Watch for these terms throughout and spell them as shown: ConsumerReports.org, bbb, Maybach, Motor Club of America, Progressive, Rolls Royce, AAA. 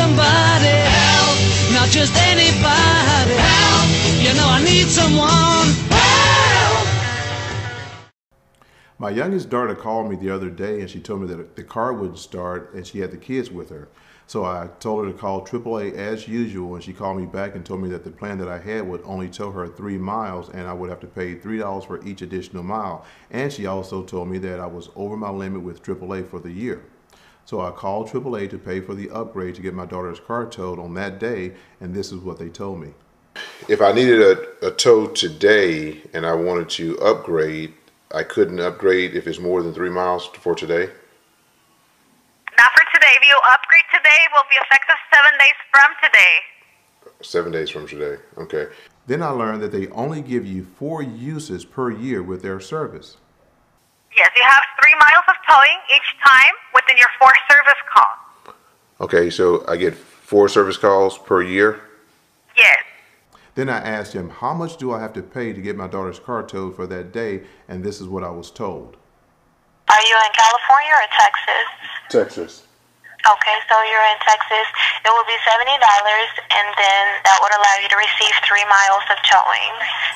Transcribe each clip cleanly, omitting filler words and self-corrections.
somebody help, not just anybody help. You know I need someone help. My youngest daughter called me the other day and she told me that the car wouldn't start and she had the kids with her. So I told her to call AAA as usual, and she called me back and told me that the plan that I had would only tow her 3 miles and I would have to pay $3 for each additional mile. And she also told me that I was over my limit with AAA for the year. So I called AAA to pay for the upgrade to get my daughter's car towed on that day, and this is what they told me. If I needed a tow today and I wanted to upgrade, I couldn't upgrade if it's more than 3 miles for today? Not for today. If you upgrade today, it will be effective 7 days from today. 7 days from today. Okay. Then I learned that they only give you 4 uses per year with their service. Yes, you have 3 miles of towing each time within your 4 service calls. Okay, so I get 4 service calls per year? Yes. Then I asked him, how much do I have to pay to get my daughter's car towed for that day? And this is what I was told. Are you in California or Texas? Texas. Okay, so you're in Texas. It will be $70, and then that would allow you to receive 3 miles of towing.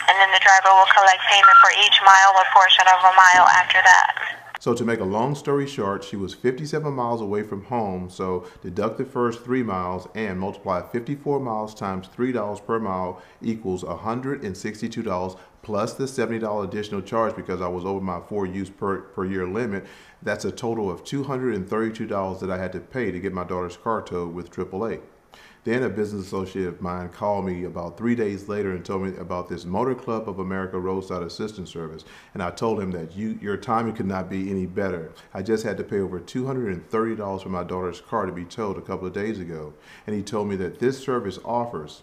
And then the driver will collect payment for each mile or portion of a mile after that. So to make a long story short, she was 57 miles away from home, so deduct the first 3 miles and multiply 54 miles times $3 per mile equals $162 plus the $70 additional charge because I was over my 4 use per year limit. That's a total of $232 that I had to pay to get my daughter's car towed with AAA. Then a business associate of mine called me about 3 days later and told me about this Motor Club of America roadside assistance service. And I told him that your timing could not be any better. I just had to pay over $230 for my daughter's car to be towed a couple of days ago. And he told me that this service offers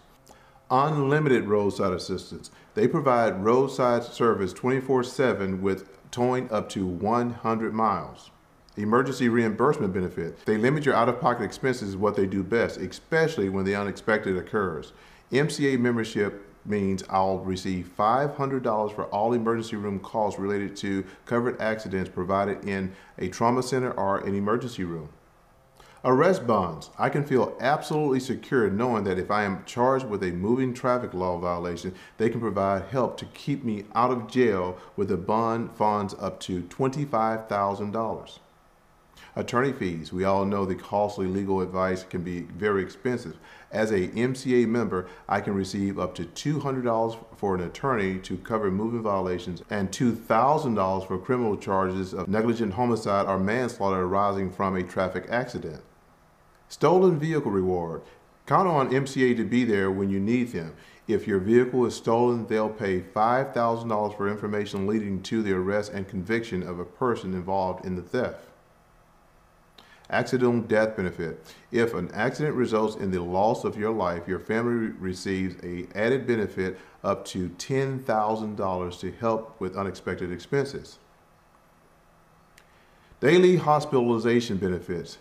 unlimited roadside assistance. They provide roadside service 24/7 with towing up to 100 miles. Emergency reimbursement benefit. They limit your out-of-pocket expenses is what they do best, especially when the unexpected occurs. MCA membership means I'll receive $500 for all emergency room calls related to covered accidents provided in a trauma center or an emergency room. Arrest bonds. I can feel absolutely secure knowing that if I am charged with a moving traffic law violation, they can provide help to keep me out of jail with a bond funds up to $25,000. Attorney fees. We all know the costly legal advice can be very expensive. As a MCA member, I can receive up to $200 for an attorney to cover moving violations and $2,000 for criminal charges of negligent homicide or manslaughter arising from a traffic accident. Stolen vehicle reward. Count on MCA to be there when you need them. If your vehicle is stolen, they'll pay $5,000 for information leading to the arrest and conviction of a person involved in the theft. Accidental death benefit. If an accident results in the loss of your life, your family receives an added benefit up to $10,000 to help with unexpected expenses. Daily hospitalization benefits.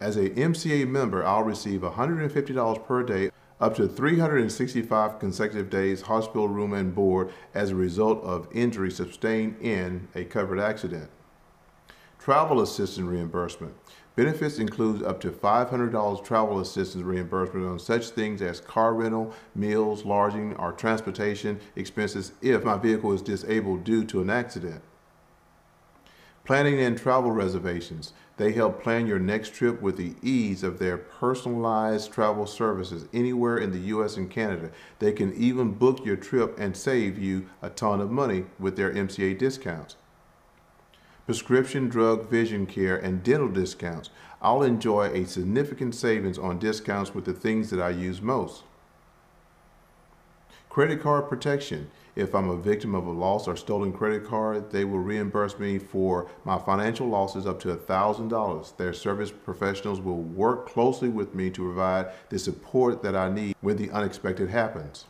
As a MCA member, I'll receive $150 per day, up to 365 consecutive days hospital room and board as a result of injury sustained in a covered accident. Travel assistance reimbursement. Benefits include up to $500 travel assistance reimbursement on such things as car rental, meals, lodging, or transportation expenses if my vehicle is disabled due to an accident. Planning and travel reservations. They help plan your next trip with the ease of their personalized travel services anywhere in the U.S. and Canada. They can even book your trip and save you a ton of money with their MCA discounts. Prescription drug, vision care, and dental discounts. I'll enjoy a significant savings on discounts with the things that I use most. Credit card protection. If I'm a victim of a loss or stolen credit card, they will reimburse me for my financial losses up to $1,000. Their service professionals will work closely with me to provide the support that I need when the unexpected happens.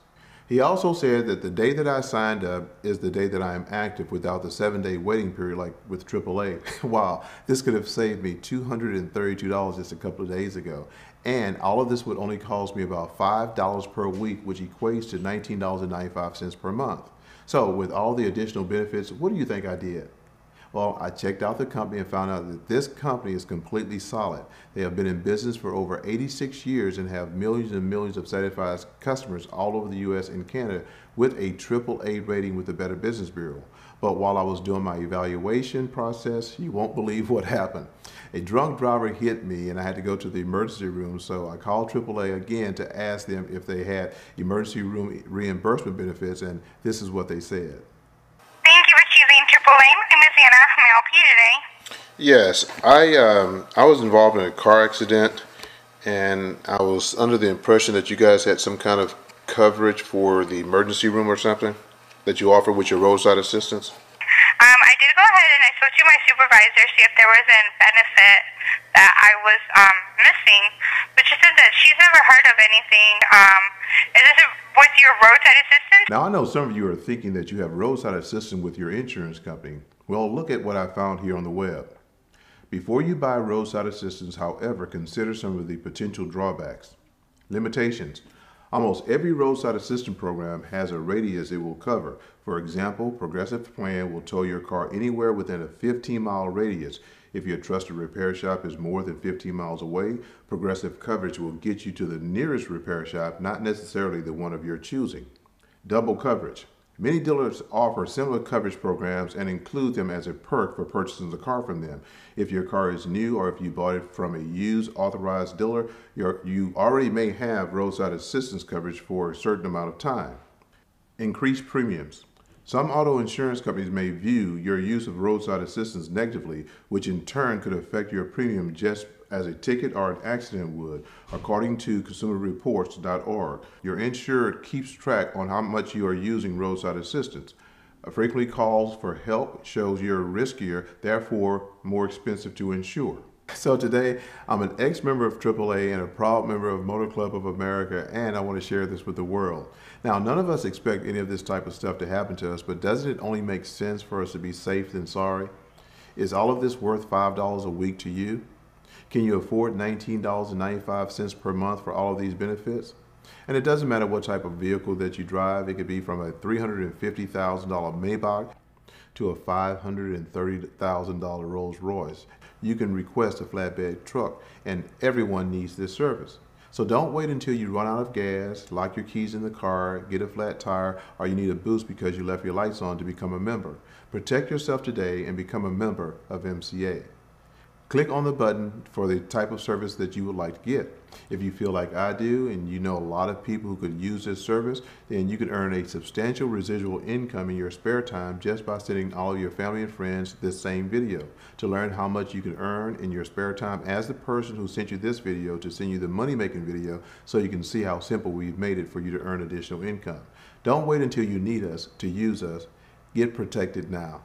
He also said that the day that I signed up is the day that I am active without the 7-day waiting period like with AAA. Wow, this could have saved me $232 just a couple of days ago. And all of this would only cost me about $5 per week, which equates to $19.95 per month. So with all the additional benefits, what do you think I did? Well, I checked out the company and found out that this company is completely solid. They have been in business for over 86 years and have millions and millions of satisfied customers all over the US and Canada with a AAA rating with the Better Business Bureau. But while I was doing my evaluation process, you won't believe what happened. A drunk driver hit me and I had to go to the emergency room, so I called AAA again to ask them if they had emergency room reimbursement benefits, and this is what they said. Thank you for choosing AAA. I'm Ms. Anna. May I help you today? Yes, I was involved in a car accident and I was under the impression that you guys had some kind of coverage for the emergency room or something that you offer with your roadside assistance? I did go ahead and I spoke to my supervisor to see if there was a benefit that I was missing, but she said that she's never heard of anything. Is this with your roadside assistance? Now, I know some of you are thinking that you have roadside assistance with your insurance company. Well, look at what I found here on the web. Before you buy roadside assistance, however, consider some of the potential drawbacks. Limitations. Almost every roadside assistance program has a radius it will cover. For example, Progressive Plan will tow your car anywhere within a 15-mile radius. If your trusted repair shop is more than 15 miles away, Progressive coverage will get you to the nearest repair shop, not necessarily the one of your choosing. Double coverage. Many dealers offer similar coverage programs and include them as a perk for purchasing the car from them. If your car is new or if you bought it from a used authorized dealer, you already may have roadside assistance coverage for a certain amount of time. Increased premiums. Some auto insurance companies may view your use of roadside assistance negatively, which in turn could affect your premium just as a ticket or an accident would. According to ConsumerReports.org, your insured keeps track on how much you are using roadside assistance. Frequently calls for help shows you're riskier, therefore more expensive to insure. So today, I'm an ex-member of AAA and a proud member of Motor Club of America, and I want to share this with the world. Now, none of us expect any of this type of stuff to happen to us, but doesn't it only make sense for us to be safe than sorry? Is all of this worth $5 a week to you? Can you afford $19.95 per month for all of these benefits? And it doesn't matter what type of vehicle that you drive. It could be from a $350,000 Maybach to a $530,000 Rolls Royce. You can request a flatbed truck, and everyone needs this service. So don't wait until you run out of gas, lock your keys in the car, get a flat tire, or you need a boost because you left your lights on to become a member. Protect yourself today and become a member of MCA. Click on the button for the type of service that you would like to get. If you feel like I do and you know a lot of people who could use this service, then you can earn a substantial residual income in your spare time just by sending all of your family and friends this same video. To learn how much you can earn in your spare time, ask the person who sent you this video to send you the money-making video so you can see how simple we've made it for you to earn additional income. Don't wait until you need us to use us. Get protected now.